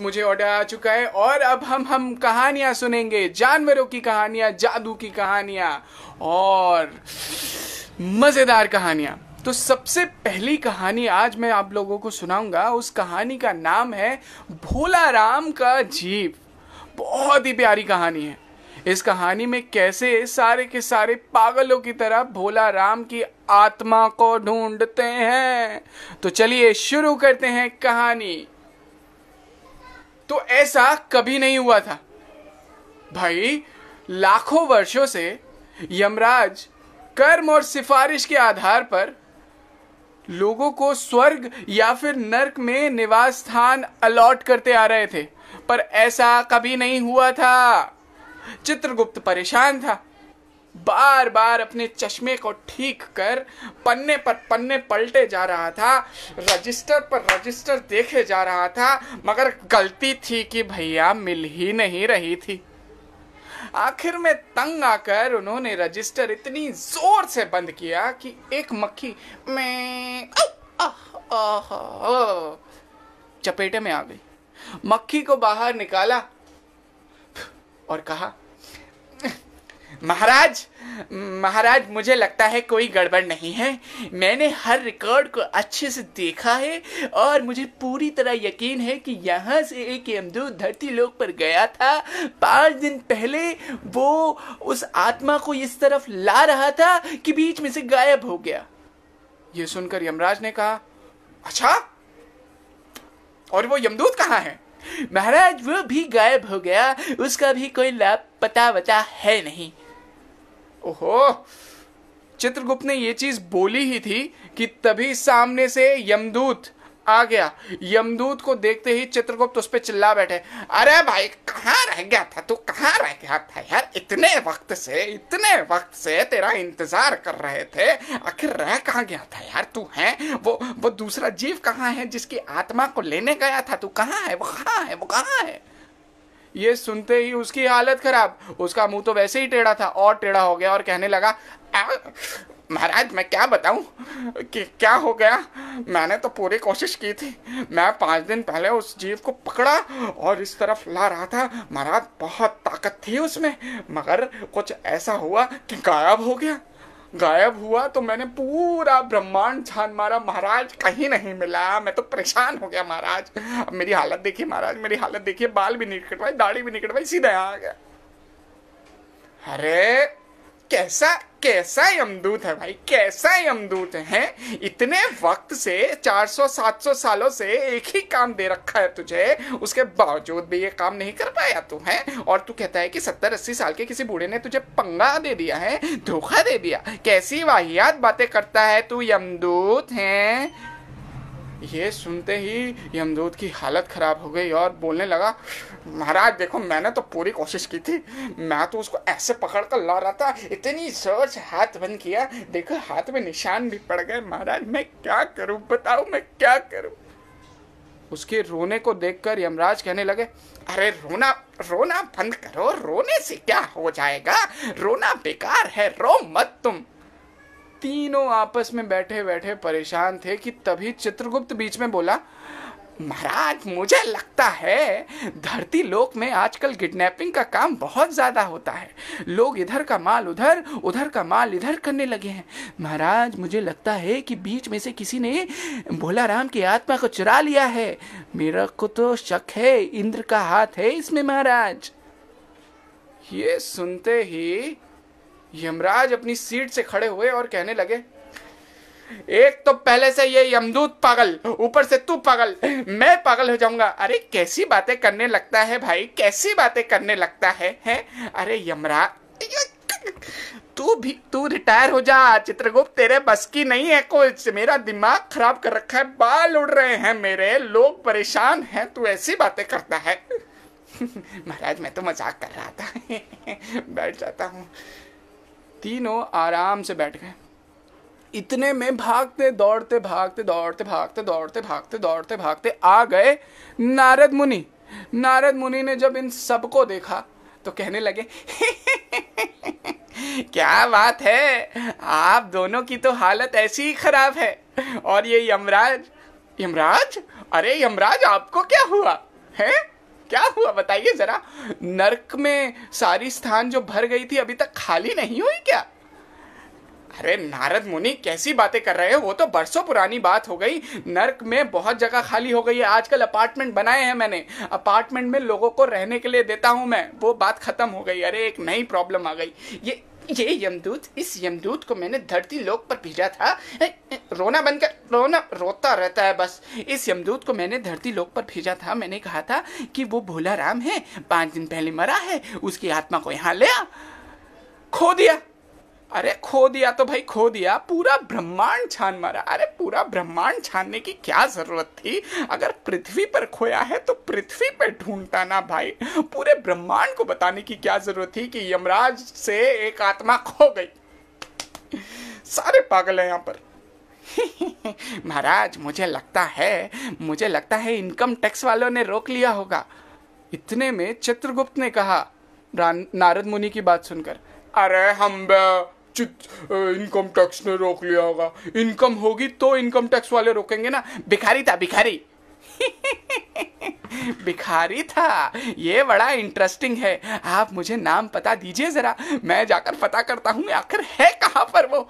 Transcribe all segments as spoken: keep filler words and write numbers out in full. मुझे ऑर्डर आ चुका है और अब हम हम कहानियां सुनेंगे, जानवरों की कहानियां, जादू की कहानियां और मजेदार कहानियां। तो सबसे पहली कहानी आज मैं आप लोगों को सुनाऊंगा। उस कहानी का नाम है भोला राम का जीप। बहुत ही प्यारी कहानी है। इस कहानी में कैसे सारे के सारे पागलों की तरह भोला राम की आत्मा को ढूंढते हैं। तो चलिए शुरू करते हैं कहानी। तो ऐसा कभी नहीं हुआ था भाई। लाखों वर्षों से यमराज कर्म और सिफारिश के आधार पर लोगों को स्वर्ग या फिर नर्क में निवास स्थान अलॉट करते आ रहे थे, पर ऐसा कभी नहीं हुआ था। चित्रगुप्त परेशान था। बार बार अपने चश्मे को ठीक कर पन्ने पर पन्ने पलटे जा रहा था, रजिस्टर पर रजिस्टर देखे जा रहा था, मगर गलती थी कि भैया मिल ही नहीं रही थी। आखिर में तंग आकर उन्होंने रजिस्टर इतनी जोर से बंद किया कि एक मक्खी में चपेटे में आ गई। मक्खी को बाहर निकाला और कहा, महाराज महाराज मुझे लगता है कोई गड़बड़ नहीं है। मैंने हर रिकॉर्ड को अच्छे से देखा है और मुझे पूरी तरह यकीन है कि यहाँ से एक यमदूत धरती लोक पर गया था। पाँच दिन पहले वो उस आत्मा को इस तरफ ला रहा था कि बीच में से गायब हो गया। ये सुनकर यमराज ने कहा, अच्छा और वो यमदूत कहाँ है? महाराज वो भी गायब हो गया, उसका भी कोई लाभ पता वता है नहीं। ओहो, चित्रगुप्त ने ये चीज बोली ही थी कि तभी सामने से यमदूत आ गया। यमदूत को देखते ही चित्रगुप्त उस पर चिल्ला बैठे, अरे भाई कहाँ रह गया था तू, कहाँ रह गया था यार? इतने वक्त से इतने वक्त से तेरा इंतजार कर रहे थे, आखिर रह कहाँ गया था यार तू? है वो वो दूसरा जीव कहाँ है जिसकी आत्मा को लेने गया था? तू कहाँ है, वो कहाँ है, वो कहाँ है? ये सुनते ही उसकी हालत खराब। उसका मुंह तो वैसे ही टेढ़ा था और टेढ़ा हो गया और कहने लगा, महाराज मैं क्या बताऊं कि क्या हो गया। मैंने तो पूरी कोशिश की थी। मैं पाँच दिन पहले उस जीव को पकड़ा और इस तरफ ला रहा था। महाराज बहुत ताकत थी उसमें, मगर कुछ ऐसा हुआ कि गायब हो गया। गायब हुआ तो मैंने पूरा ब्रह्मांड छान मारा, महाराज कहीं नहीं मिला। मैं तो परेशान हो गया महाराज। अब मेरी हालत देखिए महाराज, मेरी हालत देखिए, बाल भी नहीं कटवाई, दाढ़ी भी नहीं कटवाई, सीधा आ गया। अरे कैसा कैसा यमदूत है भाई, कैसा यमदूत है? इतने वक्त से चार सौ सात सौ सालों से एक ही काम दे रखा है तुझे, उसके बावजूद भी ये काम नहीं कर पाया तू है। और तू कहता है कि सत्तर अस्सी साल के किसी बूढ़े ने तुझे पंगा दे दिया है, धोखा दे दिया। कैसी वाहियात बातें करता है तू यमदूत है। ये सुनते ही यमदूत की हालत ख़राब हो गई और बोलने लगा, महाराज देखो मैंने तो पूरी कोशिश की थी। मैं तो उसको ऐसे पकड़ कर ला रहा था, इतनी जोर से हाथ बंद किया, देखो हाथ में निशान भी पड़ गए। महाराज मैं क्या करूं, बताओ मैं क्या करूं? उसके रोने को देखकर यमराज कहने लगे, अरे रोना रोना बंद करो, रोने से क्या हो जाएगा, रोना बेकार है, रो मत तुम। तीनों आपस में बैठे बैठे परेशान थे कि तभी चित्रगुप्त बीच में बोला, महाराज मुझे लगता है धरती लोक में आजकल किडनैपिंग का काम बहुत ज़्यादा होता है। लोग इधर का माल उधर, उधर का माल इधर करने लगे हैं। महाराज मुझे लगता है कि बीच में से किसी ने भोला राम की आत्मा को चुरा लिया है। मेरा को तो शक है इंद्र का हाथ है इसमें महाराज। ये सुनते ही यमराज अपनी सीट से खड़े हुए और कहने लगे, एक तो पहले से ये यमदूत पागल, ऊपर से तू पागल, मैं पागल हो जाऊंगा। अरे कैसी बातें करने लगता है भाई, कैसी बातें करने लगता है, है? अरे यमराज तू भी तू रिटायर हो जा। चित्रगुप्त तेरे बस की नहीं है कुछ, मेरा दिमाग खराब कर रखा है, बाल उड़ रहे हैं मेरे, लोग परेशान हैं, तू ऐसी बातें करता है। महाराज मैं तो मजाक कर रहा था। बैठ जाता हूँ। तीनों आराम से बैठ गए। इतने में भागते दौड़ते भागते दौड़ते भागते दौड़ते भागते दौड़ते भागते आ गए नारद मुनि। नारद मुनि ने जब इन सबको देखा तो कहने लगे, क्या बात है, आप दोनों की तो हालत ऐसी ही खराब है। और ये यमराज यमराज अरे यमराज आपको क्या हुआ? है? क्या हुआ बताइए जरा। नरक में सारी स्थान जो भर गई थी अभी तक खाली नहीं हुई क्या? अरे नारद मुनि कैसी बातें कर रहे हो, वो तो बरसों पुरानी बात हो गई। नर्क में बहुत जगह खाली हो गई है। आजकल अपार्टमेंट बनाए हैं मैंने, अपार्टमेंट में लोगों को रहने के लिए देता हूं मैं। वो बात खत्म हो गई। अरे एक नई प्रॉब्लम आ गई। ये ये यमदूत, इस यमदूत को मैंने धरती लोक पर भेजा था। रोना बंद कर, रोना रोता रहता है बस। इस यमदूत को मैंने धरती लोक पर भेजा था। मैंने कहा था कि वो भोला राम है, पाँच दिन पहले मरा है, उसकी आत्मा को यहाँ ले आ। खो दिया। अरे खो दिया तो भाई खो दिया, पूरा ब्रह्मांड छान मारा। अरे पूरा ब्रह्मांड छानने की क्या जरूरत थी? अगर पृथ्वी पर खोया है तो पृथ्वी पर ढूंढता ना भाई। पूरे ब्रह्मांड को बताने की क्या जरूरत थी कि यमराज से एक आत्मा खो गई? सारे पागल हैं यहाँ पर। महाराज मुझे लगता है, मुझे लगता है इनकम टैक्स वालों ने रोक लिया होगा। इतने में चित्रगुप्त ने कहा नारद मुनि की बात सुनकर, अरे हम इनकम टैक्स ने रोक लिया होगा। इनकम होगी तो इनकम टैक्स वाले रोकेंगे ना। भिखारी था भिखारी। भिखारी था। ये बड़ा इंटरेस्टिंग है। आप मुझे नाम पता दीजिए जरा, मैं जाकर पता करता हूँ आखिर है कहाँ पर वो।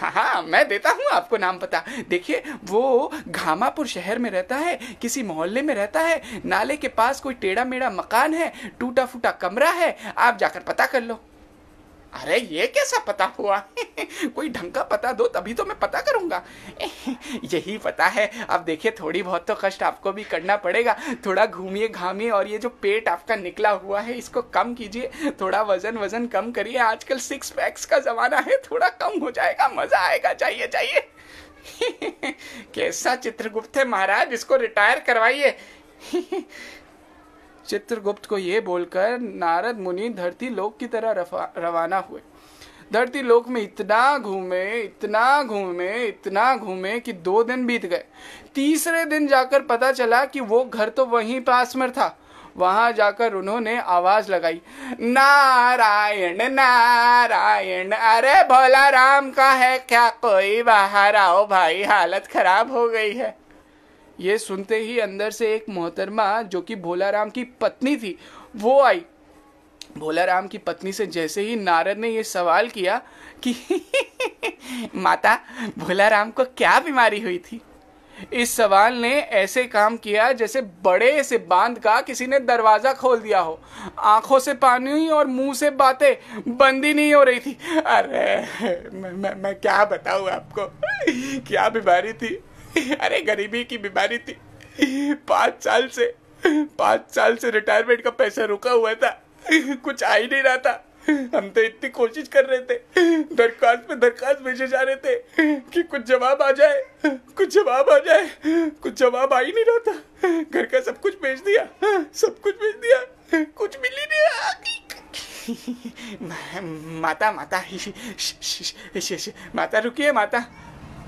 हाँ हाँ मैं देता हूँ आपको नाम पता। देखिए वो घामापुर शहर में रहता है, किसी मोहल्ले में रहता है। नाले के पास कोई टेढ़ा मेढ़ा मकान है, टूटा फूटा कमरा है। आप जाकर पता कर लो। अरे ये कैसा पता हुआ? कोई ढंग का पता दो तभी तो मैं पता करूंगा। यही पता है। अब देखिए थोड़ी बहुत तो कष्ट आपको भी करना पड़ेगा। थोड़ा घूमिए घामिए और ये जो पेट आपका निकला हुआ है इसको कम कीजिए। थोड़ा वजन वजन कम करिए। आजकल सिक्स पैक्स का जमाना है, थोड़ा कम हो जाएगा, मजा आएगा। चाहिए चाहिए। कैसा चित्रगुप्त है महाराज, इसको रिटायर करवाइए। चित्रगुप्त को ये बोलकर नारद मुनि धरती लोक की तरह रवाना हुए। धरती लोक में इतना घूमे इतना घूमे इतना घूमे कि दो दिन बीत गए। तीसरे दिन जाकर पता चला कि वो घर तो वहीं पास में था। वहां जाकर उन्होंने आवाज लगाई, नारायण नारायण, अरे भोला राम का है क्या कोई, बाहर आओ भाई, हालत खराब हो गई है। ये सुनते ही अंदर से एक मोहतरमा जो कि भोलाराम की पत्नी थी वो आई। भोलाराम की पत्नी से जैसे ही नारद ने ये सवाल किया कि माता भोलाराम को क्या बीमारी हुई थी, इस सवाल ने ऐसे काम किया जैसे बड़े से बांध का किसी ने दरवाजा खोल दिया हो। आंखों से पानी और मुंह से बातें बंद ही नहीं हो रही थी। अरे मैं मैं, मैं क्या बताऊँ आपको, क्या बीमारी थी। अरे गरीबी की बीमारी थी। पाँच साल से पाँच साल से रिटायरमेंट का पैसा रुका हुआ था, कुछ आ ही नहीं रहा था। हम तो इतनी कोशिश कर रहे थे, दरखास्त पे दरखास्त भेजे जा रहे थे कि कुछ जवाब आ जाए, कुछ जवाब आ जाए, कुछ जवाब आ ही नहीं रहा था। घर का सब कुछ बेच दिया, सब कुछ बेच दिया, कुछ मिल ही नहीं रहा। माता माता माता रुकिए माता।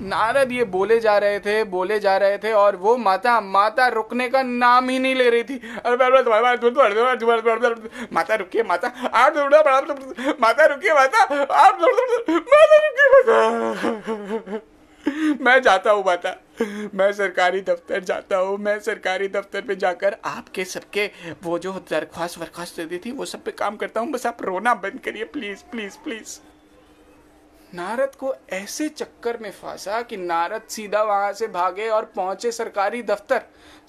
नारद ये बोले जा रहे थे बोले जा रहे थे और वो माता माता रुकने का नाम ही नहीं ले रही थी। माता रुकिए माता, आप माता रुकिए माता, आप माता रुकिए माता। मैं जाता हूँ माता, मैं सरकारी दफ्तर जाता हूँ। मैं सरकारी दफ्तर पे जाकर आपके सबके वो जो दरख्वास्त वरख्वास्त देती थी वो सब पे काम करता हूँ। बस आप रोना बंद करिए प्लीज प्लीज प्लीज। नारद को ऐसे चक्कर में फांसा कि नारद सीधा वहां से भागे और पहुंचे सरकारी दफ्तर।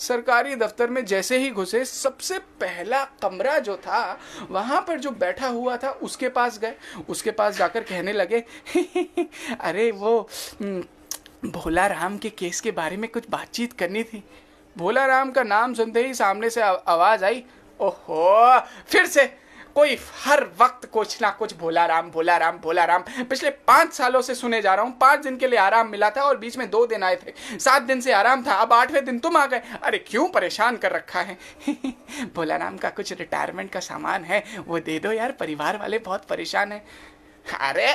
सरकारी दफ्तर में जैसे ही घुसे, सबसे पहला कमरा जो था वहां पर जो बैठा हुआ था उसके पास गए। उसके पास जाकर कहने लगे, अरे वो भोला राम के केस के बारे में कुछ बातचीत करनी थी। भोला राम का नाम सुनते ही सामने से आवाज आई, ओहो फिर से कोई हर वक्त कुछ ना कुछ भोला राम भोला राम भोला राम। पिछले पांच सालों से सुने जा रहा हूँ। पांच दिन के लिए आराम मिला था और बीच में दो दिन आए थे, सात दिन से आराम था, अब आठवें दिन तुम आ गए। अरे क्यों परेशान कर रखा है। भोला राम का कुछ रिटायरमेंट का सामान है वो दे दो यार, परिवार वाले बहुत परेशान है। अरे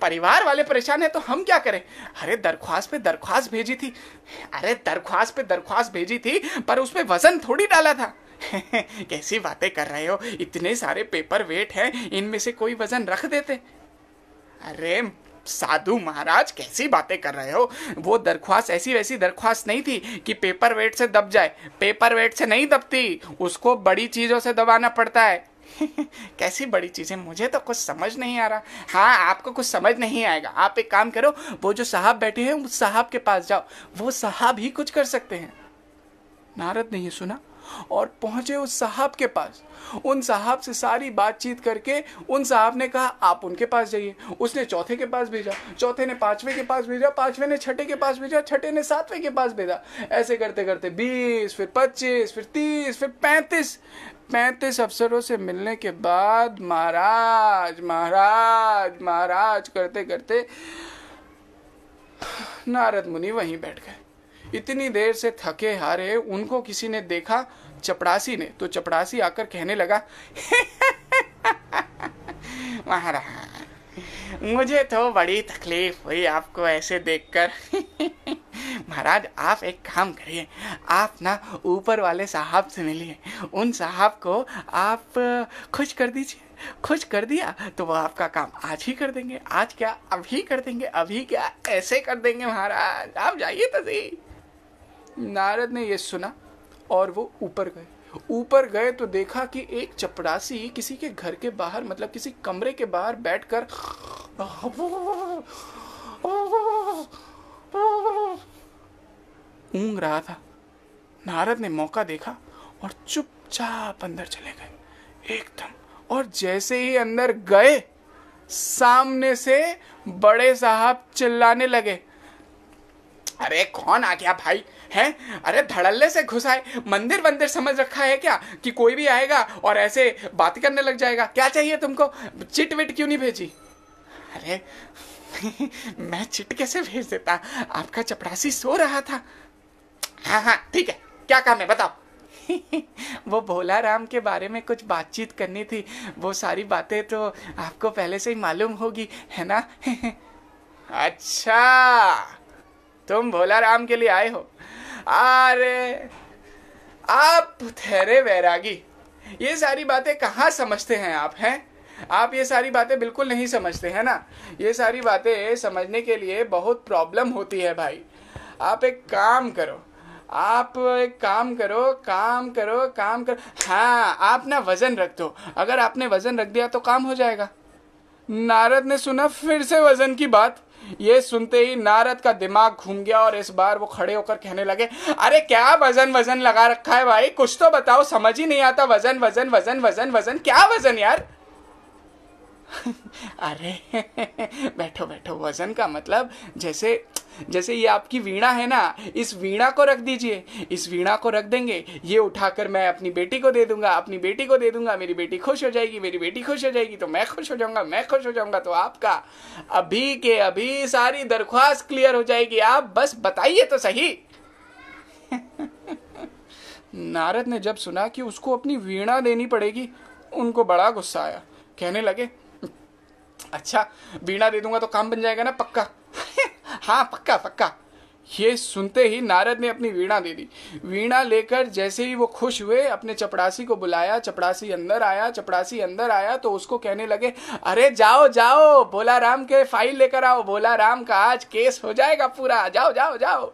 परिवार वाले परेशान है तो हम क्या करें? अरे दरख्वास्त पे दरख्वास्त भेजी थी, अरे दरख्वास्त पे दरख्वास्त भेजी थी पर उसमें वजन थोड़ी डाला था। कैसी बातें कर रहे हो, इतने सारे पेपर वेट हैं, इनमें से कोई वजन रख देते। अरे साधु महाराज कैसी बातें कर रहे हो, वो दरख्वास्त ऐसी वैसी दरख्वास्त नहीं थी कि पेपर वेट से दब जाए, पेपर वेट से नहीं दबती, उसको बड़ी चीज़ों से दबाना पड़ता है। कैसी बड़ी चीज़ें, मुझे तो कुछ समझ नहीं आ रहा। हाँ, आपको कुछ समझ नहीं आएगा। आप एक काम करो, वो जो साहब बैठे हैं उस साहब के पास जाओ, वो साहब ही कुछ कर सकते हैं। नारद ने यह सुना और पहुंचे उस साहब के पास। उन साहब से सारी बातचीत करके उन साहब ने कहा आप उनके पास जाइए। उसने चौथे के पास भेजा, चौथे ने पांचवे के पास भेजा, पांचवे ने छठे के पास भेजा, छठे ने सातवें के पास भेजा। ऐसे करते करते बीस, फिर पच्चीस, फिर तीस, फिर पैंतीस पैंतीस अफसरों से मिलने के बाद महाराज महाराज महाराज करते करते नारद मुनि वहीं बैठ गए। इतनी देर से थके हारे उनको किसी ने देखा, चपड़ासी ने, तो चपड़ासी आकर कहने लगा महाराज मुझे तो बड़ी तकलीफ हुई आपको ऐसे देखकर। महाराज आप एक काम करिए, आप ना ऊपर वाले साहब से मिलिए, उन साहब को आप खुश कर दीजिए, खुश कर दिया तो वो आपका काम आज ही कर देंगे, आज क्या अभी कर देंगे, अभी क्या ऐसे कर देंगे। महाराज आप जाइए तो सही। नारद ने ये सुना और वो ऊपर गए। ऊपर गए तो देखा कि एक चपड़ासी किसी के घर के बाहर, मतलब किसी कमरे के बाहर बैठकर ऊँग रहा था। नारद ने मौका देखा और चुपचाप अंदर चले गए एकदम। और जैसे ही अंदर गए, सामने से बड़े साहब चिल्लाने लगे, अरे कौन आ गया भाई है, अरे धड़ल्ले से घुस आए, मंदिर मंदिर समझ रखा है क्या कि कोई भी आएगा और ऐसे बात करने लग जाएगा, क्या चाहिए तुमको, चिट विट क्यों नहीं भेजी। अरे मैं चिट कैसे भेज देता, आपका चपड़ासी सो रहा था। हाँ हाँ ठीक है, क्या काम है बताओ। वो भोला राम के बारे में कुछ बातचीत करनी थी, वो सारी बातें तो आपको पहले से ही मालूम होगी है ना। अच्छा तुम भोला राम के लिए आए हो, अरे आप ठहरे वैरागी, ये सारी बातें कहाँ समझते हैं आप हैं, आप ये सारी बातें बिल्कुल नहीं समझते हैं ना। ये सारी बातें समझने के लिए बहुत प्रॉब्लम होती है भाई। आप एक काम करो, आप एक काम करो काम करो काम करो हाँ आप ना वज़न रख दो, अगर आपने वज़न रख दिया तो काम हो जाएगा। नारद ने सुना फिर से वज़न की बात। ये सुनते ही नारद का दिमाग घूम गया और इस बार वो खड़े होकर कहने लगे, अरे क्या वज़न वज़न लगा रखा है भाई, कुछ तो बताओ, समझ ही नहीं आता, वज़न वज़न वज़न वज़न वज़न क्या वज़न यार। अरे बैठो बैठो, वज़न का मतलब जैसे जैसे ये आपकी वीणा है ना, इस वीणा को रख दीजिए, इस वीणा को रख देंगे, ये उठाकर मैं अपनी बेटी को दे दूंगा, अपनी बेटी को दे दूंगा, मेरी बेटी खुश हो जाएगी, मेरी बेटी खुश हो जाएगी तो मैं खुश हो जाऊंगा, मैं खुश हो जाऊंगा तो आपका अभी के अभी सारी दरख्वास्त क्लियर हो जाएगी, आप बस बताइए तो सही। नारद ने जब सुना कि उसको अपनी वीणा देनी पड़ेगी, उनको बड़ा गुस्सा आया, कहने लगे अच्छा वीणा दे दूंगा तो काम बन जाएगा ना पक्का। हाँ पक्का पक्का। ये सुनते ही नारद ने अपनी वीणा दे दी। वीणा लेकर जैसे ही वो खुश हुए, अपने चपड़ासी को बुलाया, चपड़ासी अंदर आया, चपड़ासी अंदर आया तो उसको कहने लगे, अरे जाओ जाओ भोला राम के फाइल लेकर आओ, भोला राम का आज केस हो जाएगा पूरा, जाओ जाओ जाओ।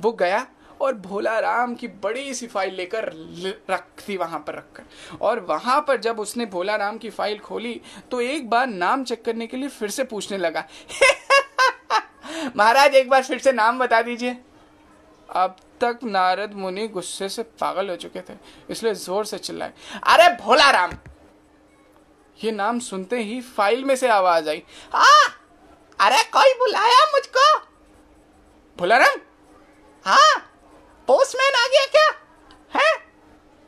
वो गया और भोला राम की बड़ी सी फाइल लेकर रख थी वहाँ पर रखकर, और वहाँ पर जब उसने भोला राम की फाइल खोली तो एक बार नाम चेक करने के लिए फिर से पूछने लगा, महाराज एक बार फिर से नाम बता दीजिए। अब तक नारद मुनि गुस्से से पागल हो चुके थे, इसलिए जोर से चिल्लाए, अरे भोला राम। ये नाम सुनते ही फाइल में से आवाज आई, आ, अरे कोई बुलाया मुझको। भोला राम? हाँ पोस्टमैन आ गया क्या है?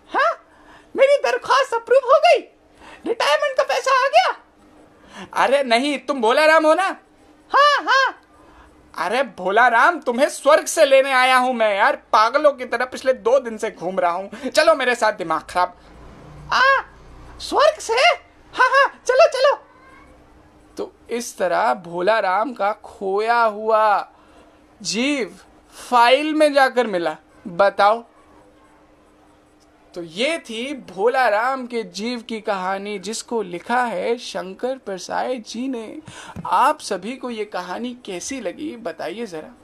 हाँ मेरी दरख्वास्त अप्रूव हो गई, रिटायरमेंट का पैसा आ गया। अरे नहीं तुम भोला राम हो ना? हाँ हाँ। अरे भोला राम तुम्हें स्वर्ग से लेने आया हूं मैं यार, पागलों की तरह पिछले दो दिन से घूम रहा हूं, चलो मेरे साथ, दिमाग खराब। आ स्वर्ग से? हाँ हाँ चलो चलो। तो इस तरह भोला राम का खोया हुआ जीव फाइल में जाकर मिला। बताओ तो ये थी भोला राम के जीव की कहानी, जिसको लिखा है शंकर परसाई जी ने। आप सभी को ये कहानी कैसी लगी बताइए ज़रा।